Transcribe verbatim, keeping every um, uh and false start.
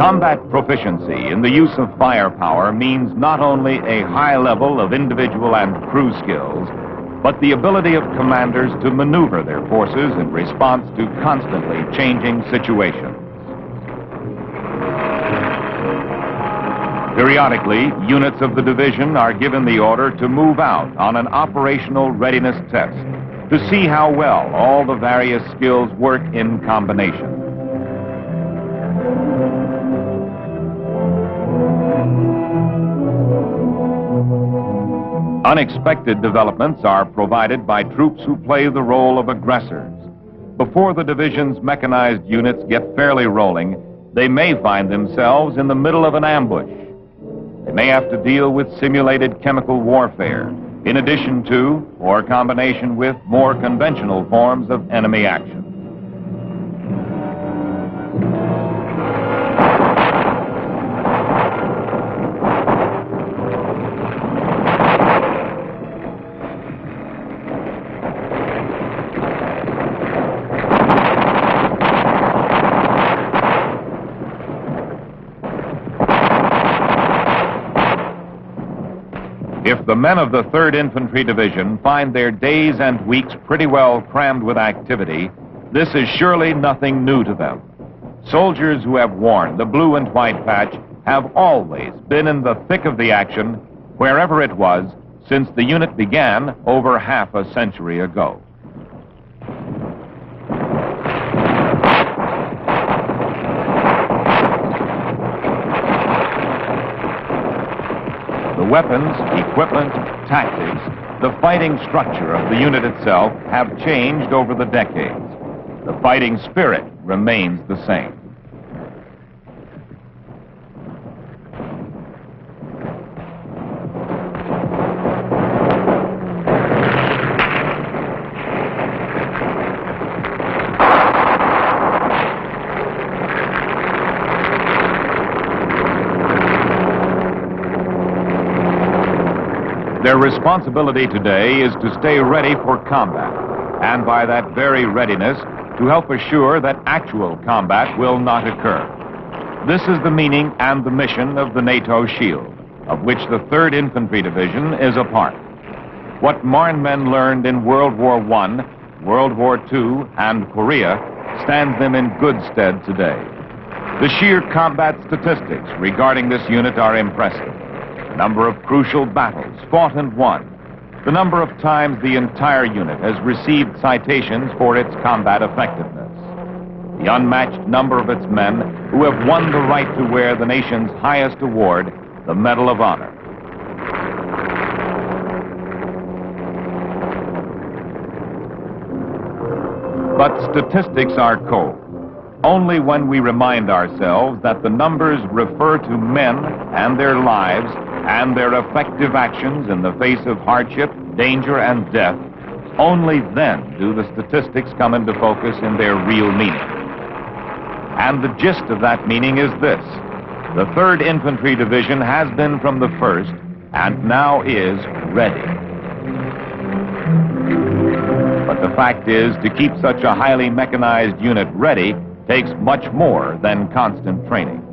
Combat proficiency in the use of firepower means not only a high level of individual and crew skills, but the ability of commanders to maneuver their forces in response to constantly changing situations. Periodically, units of the division are given the order to move out on an operational readiness test to see how well all the various skills work in combination. Unexpected developments are provided by troops who play the role of aggressors. Before the division's mechanized units get fairly rolling, they may find themselves in the middle of an ambush. They may have to deal with simulated chemical warfare, in addition to, or combination with, more conventional forms of enemy action. If the men of the third Infantry Division find their days and weeks pretty well crammed with activity, this is surely nothing new to them. Soldiers who have worn the blue and white patch have always been in the thick of the action, wherever it was, since the unit began over half a century ago. Weapons, equipment, tactics, the fighting structure of the unit itself have changed over the decades. The fighting spirit remains the same. Their responsibility today is to stay ready for combat, and by that very readiness, to help assure that actual combat will not occur. This is the meaning and the mission of the NATO Shield, of which the third Infantry Division is a part. What Marne men learned in World War One, World War Two, and Korea stands them in good stead today. The sheer combat statistics regarding this unit are impressive. The number of crucial battles fought and won, the number of times the entire unit has received citations for its combat effectiveness, the unmatched number of its men who have won the right to wear the nation's highest award, the Medal of Honor. But statistics are cold. Only when we remind ourselves that the numbers refer to men and their lives and their effective actions in the face of hardship, danger, and death, only then do the statistics come into focus in their real meaning. And the gist of that meaning is this: the third Infantry Division has been from the first, and now is, ready. But the fact is, to keep such a highly mechanized unit ready takes much more than constant training.